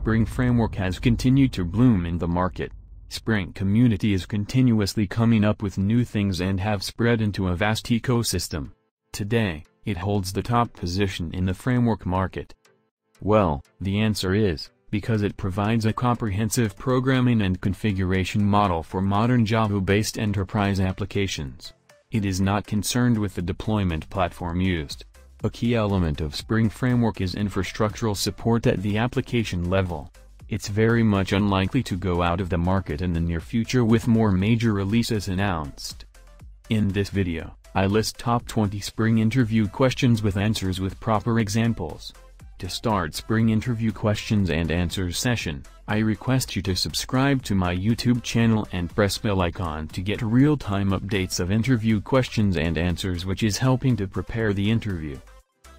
Spring Framework has continued to bloom in the market. Spring community is continuously coming up with new things and have spread into a vast ecosystem. Today, it holds the top position in the framework market. Well, the answer is, because it provides a comprehensive programming and configuration model for modern Java-based enterprise applications. It is not concerned with the deployment platform used. A key element of Spring Framework is infrastructural support at the application level. It's very much unlikely to go out of the market in the near future with more major releases announced. In this video, I list top 20 Spring interview questions with answers with proper examples. To start Spring interview questions and answers session, I request you to subscribe to my YouTube channel and press bell icon to get real-time updates of interview questions and answers, which is helping to prepare the interview.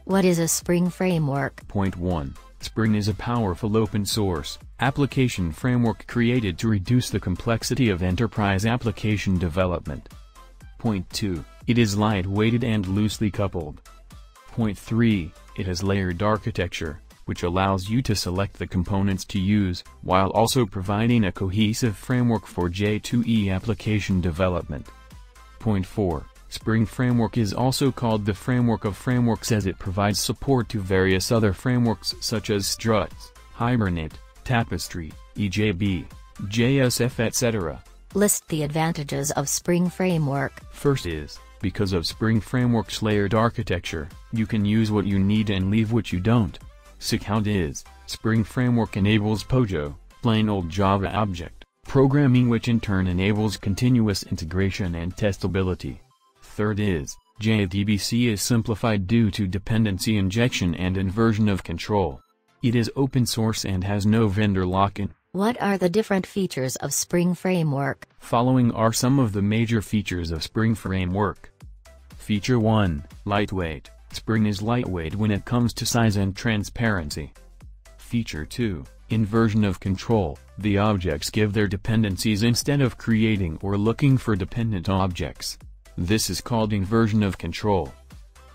What is a Spring framework? Point 1. Spring is a powerful open-source application framework created to reduce the complexity of enterprise application development. Point 2. It is light-weighted and loosely coupled. Point 3. It has layered architecture, which allows you to select the components to use, while also providing a cohesive framework for J2E application development. Point 4. Spring Framework is also called the framework of frameworks as it provides support to various other frameworks such as Struts, Hibernate, Tapestry, EJB, JSF, etc. List the advantages of Spring Framework. First is, because of Spring Framework's layered architecture, you can use what you need and leave what you don't. Second is, Spring Framework enables POJO, plain old Java object programming, which in turn enables continuous integration and testability. Third is, JDBC is simplified due to dependency injection and inversion of control. It is open source and has no vendor lock-in. What are the different features of Spring Framework? Following are some of the major features of Spring Framework. Feature 1. Lightweight. Spring is lightweight when it comes to size and transparency. Feature 2. Inversion of control. The objects give their dependencies instead of creating or looking for dependent objects. This is called inversion of control.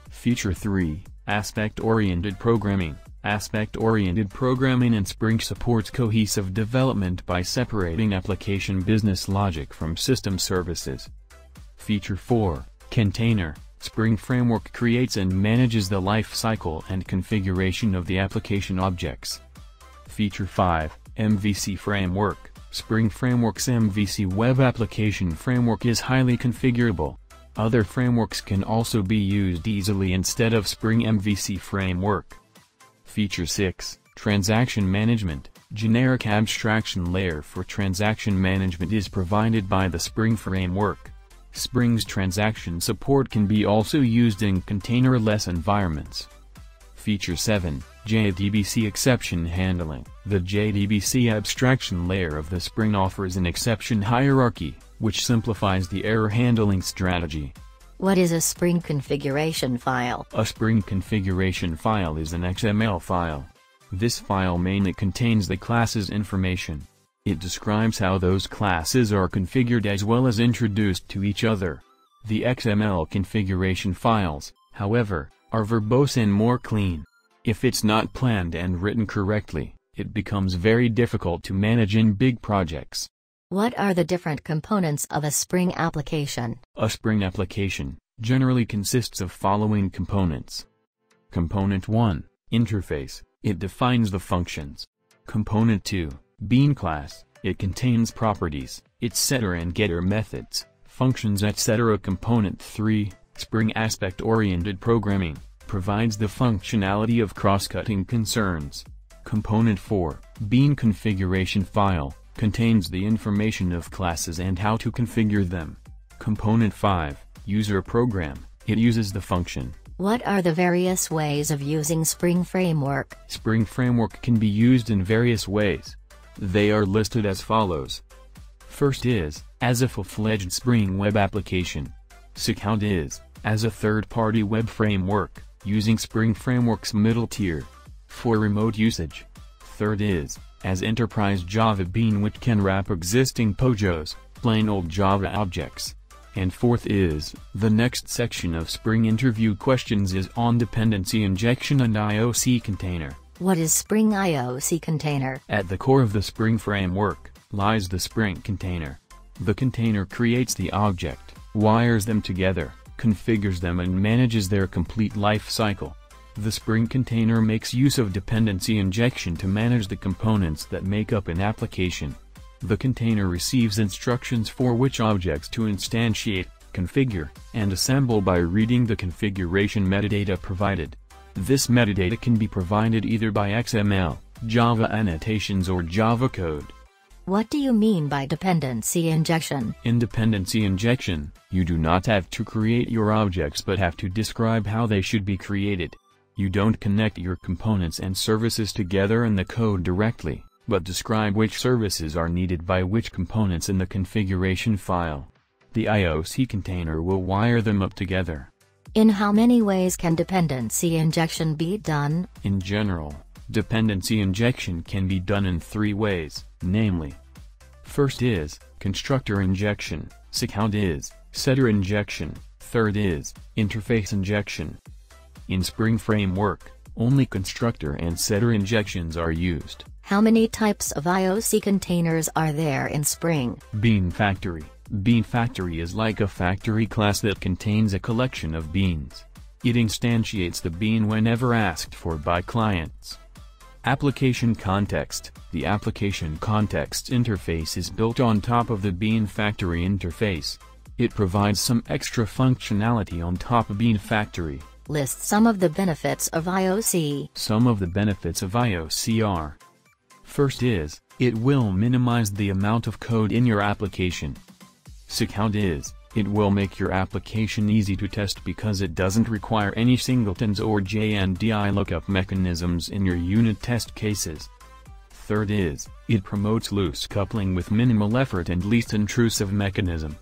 Feature 3. Aspect-oriented programming. Aspect-oriented programming in Spring supports cohesive development by separating application business logic from system services. Feature 4. Container. Spring Framework creates and manages the life cycle and configuration of the application objects. Feature 5. MVC framework. Spring Framework's MVC web application framework is highly configurable. Other frameworks can also be used easily instead of Spring MVC framework. Feature 6. Transaction management. Generic abstraction layer for transaction management is provided by the Spring Framework. Spring's transaction support can be also used in containerless environments. Feature 7. JDBC exception handling. The JDBC abstraction layer of the Spring offers an exception hierarchy, which simplifies the error handling strategy. What is a Spring configuration file? A Spring configuration file is an XML file. This file mainly contains the classes information. It describes how those classes are configured as well as introduced to each other. The XML configuration files, however, are verbose and more clean. If it's not planned and written correctly, it becomes very difficult to manage in big projects. What are the different components of a Spring application? A Spring application generally consists of following components. Component 1, interface, it defines the functions. Component 2, bean class, it contains properties, its setter and getter methods, functions, etc. Component 3, Spring aspect-oriented programming, provides the functionality of cross-cutting concerns. Component 4, bean configuration file, contains the information of classes and how to configure them. Component 5, user program, it uses the function. What are the various ways of using Spring Framework? Spring Framework can be used in various ways. They are listed as follows. First is, as a full-fledged Spring web application. Second is, as a third-party web framework, using Spring Framework's middle tier for remote usage. Third is, as enterprise Java bean, which can wrap existing POJOs, plain old Java objects. And fourth is, the next section of Spring interview questions is on dependency injection and IOC container. What is Spring IOC container? At the core of the Spring framework lies the Spring container. The container creates the object, wires them together, configures them and manages their complete life cycle. The Spring container makes use of dependency injection to manage the components that make up an application. The container receives instructions for which objects to instantiate, configure, and assemble by reading the configuration metadata provided. This metadata can be provided either by XML, Java annotations or Java code. What do you mean by dependency injection? In dependency injection, you do not have to create your objects but have to describe how they should be created. You don't connect your components and services together in the code directly, but describe which services are needed by which components in the configuration file. The IOC container will wire them up together. In how many ways can dependency injection be done? In general, dependency injection can be done in three ways, namely. First is, constructor injection, second is, setter injection, third is, interface injection. In Spring Framework, only constructor and setter injections are used. How many types of IOC containers are there in Spring? Bean Factory. Bean Factory is like a factory class that contains a collection of beans. It instantiates the bean whenever asked for by clients. Application context. The application context interface is built on top of the Bean Factory interface. It provides some extra functionality on top of Bean Factory. List some of the benefits of IOC. Some of the benefits of IOC are: first is, it will minimize the amount of code in your application. Second is, it will make your application easy to test because it doesn't require any singletons or JNDI lookup mechanisms in your unit test cases. Third is, it promotes loose coupling with minimal effort and least intrusive mechanism.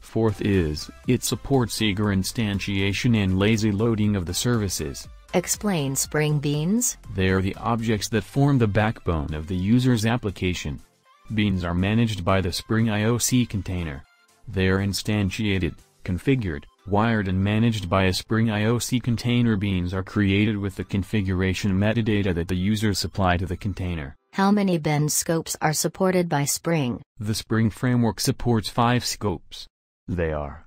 Fourth is, it supports eager instantiation and lazy loading of the services. Explain Spring beans. They're the objects that form the backbone of the user's application. Beans are managed by the Spring IOC container. They are instantiated, configured, wired and managed by a Spring IOC container. Beans are created with the configuration metadata that the users supply to the container. How many bean scopes are supported by Spring? The Spring framework supports 5 scopes. They are: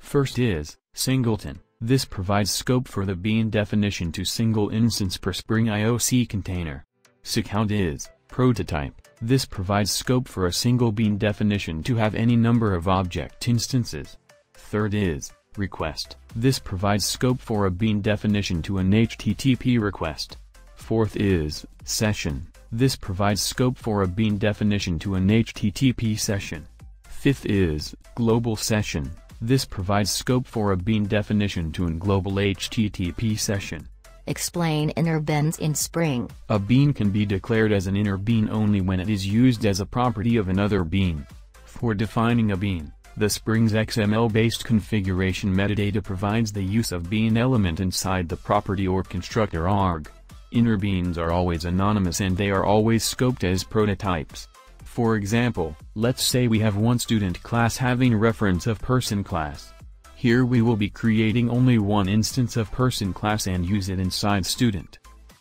first is, singleton. This provides scope for the bean definition to single instance per Spring IOC container. Second is, prototype. This provides scope for a single bean definition to have any number of object instances. Third is, request. This provides scope for a bean definition to an HTTP request. Fourth is, session. This provides scope for a bean definition to an HTTP session. Fifth is, global session. This provides scope for a bean definition to an global HTTP session. Explain inner beans in Spring. A bean can be declared as an inner bean only when it is used as a property of another bean. For defining a bean, the Spring's XML-based configuration metadata provides the use of bean element inside the property or constructor arg. Inner beans are always anonymous and they are always scoped as prototypes. For example, let's say we have one student class having reference of person class. Here we will be creating only one instance of person class and use it inside student.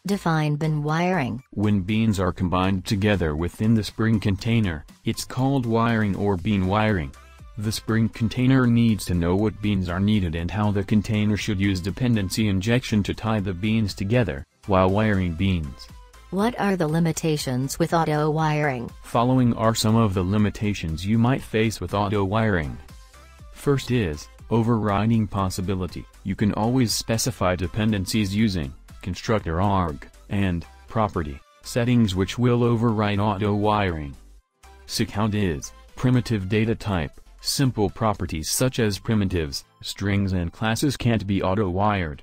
Define bean wiring. When beans are combined together within the Spring container, it's called wiring or bean wiring. The Spring container needs to know what beans are needed and how the container should use dependency injection to tie the beans together, while wiring beans. What are the limitations with auto wiring? Following are some of the limitations you might face with auto wiring. First is, overriding possibility. You can always specify dependencies using constructor arg and property settings which will override auto wiring. Second is, primitive data type. Simple properties such as primitives, strings and classes can't be auto wired.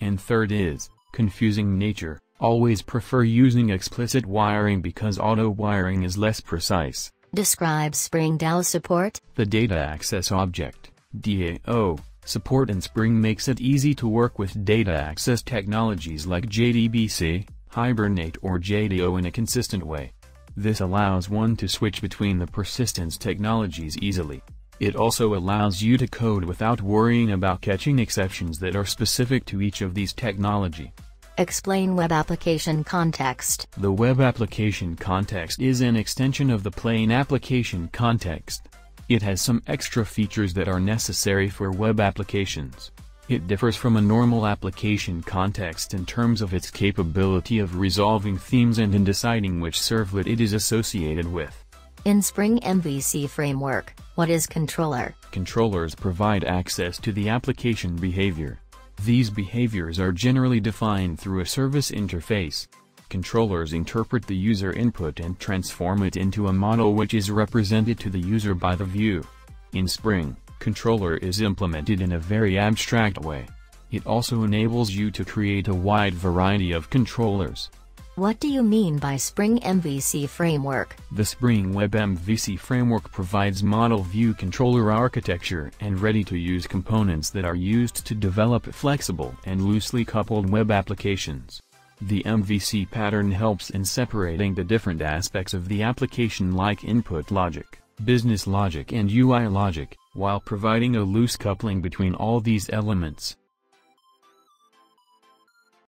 And third is, confusing nature. Always prefer using explicit wiring because auto wiring is less precise. Describe Spring DAO support. The data access object DAO support in Spring makes it easy to work with data access technologies like JDBC, Hibernate or JDO in a consistent way. This allows one to switch between the persistence technologies easily. It also allows you to code without worrying about catching exceptions that are specific to each of these technology. Explain web application context. The web application context is an extension of the plain application context. It has some extra features that are necessary for web applications. It differs from a normal application context in terms of its capability of resolving themes and in deciding which servlet it is associated with. In Spring MVC framework, what is controller? Controllers provide access to the application behavior. These behaviors are generally defined through a service interface. Controllers interpret the user input and transform it into a model which is represented to the user by the view. In Spring, controller is implemented in a very abstract way. It also enables you to create a wide variety of controllers. What do you mean by Spring MVC framework? The Spring Web MVC framework provides model view controller architecture and ready-to-use components that are used to develop flexible and loosely coupled web applications. The MVC pattern helps in separating the different aspects of the application like input logic, business logic and UI logic, while providing a loose coupling between all these elements.